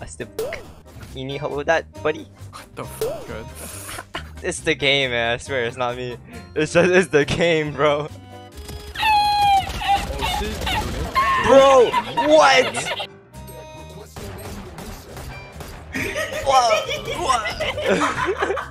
That's the fuck. You need help with that, buddy? What the fuck, good? It's the game, man. I swear, it's not me. It's just, it's the game, bro. Bro, what? What? What?